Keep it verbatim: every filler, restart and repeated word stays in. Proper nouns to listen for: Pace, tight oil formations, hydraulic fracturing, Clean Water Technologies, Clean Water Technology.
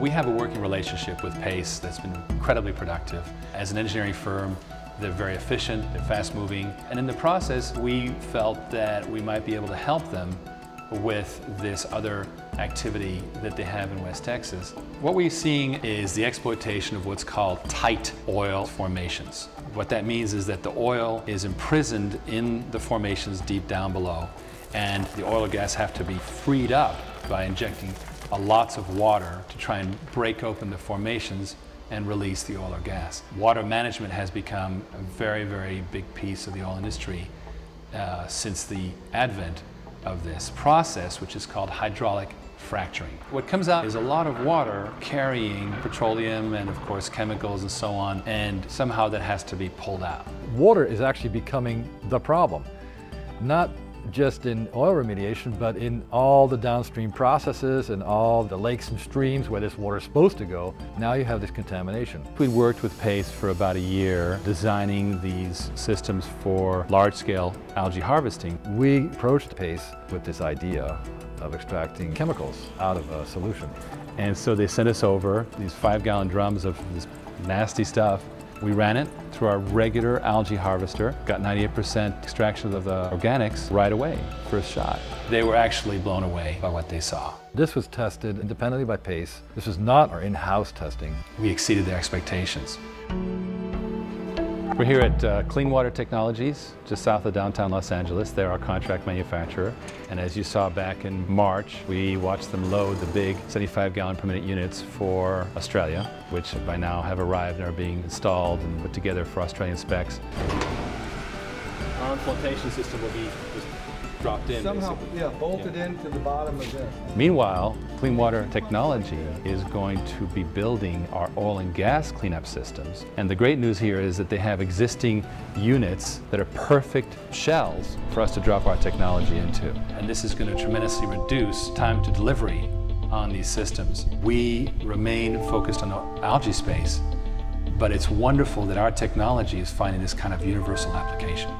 We have a working relationship with Pace that's been incredibly productive. As an engineering firm, they're very efficient, they're fast-moving, and in the process we felt that we might be able to help them with this other activity that they have in West Texas. What we're seeing is the exploitation of what's called tight oil formations. What that means is that the oil is imprisoned in the formations deep down below, and the oil and gas have to be freed up by injecting lots of water to try and break open the formations and release the oil or gas. Water management has become a very, very big piece of the oil industry uh, since the advent of this process, which is called hydraulic fracturing. What comes out is a lot of water carrying petroleum and, of course, chemicals and so on, and somehow that has to be pulled out. Water is actually becoming the problem, not just in oil remediation, but in all the downstream processes and all the lakes and streams where this water is supposed to go. Now you have this contamination. We worked with Pace for about a year designing these systems for large-scale algae harvesting. We approached Pace with this idea of extracting chemicals out of a solution. And so they sent us over these five-gallon drums of this nasty stuff. We ran it through our regular algae harvester, got ninety-eight percent extraction of the organics right away, first shot. They were actually blown away by what they saw. This was tested independently by Pace. This was not our in-house testing. We exceeded their expectations. We're here at uh, Clean Water Technologies, just south of downtown Los Angeles. They're our contract manufacturer. And as you saw back in March, we watched them load the big seventy-five gallon per minute units for Australia, which by now have arrived and are being installed and put together for Australian specs. Our flotation system will be just dropped in. Somehow, basically. yeah, bolted yeah. into the bottom of this. Meanwhile, Clean Water Technology is going to be building our oil and gas cleanup systems. And the great news here is that they have existing units that are perfect shells for us to drop our technology into. And this is going to tremendously reduce time to delivery on these systems. We remain focused on the algae space, but it's wonderful that our technology is finding this kind of universal application.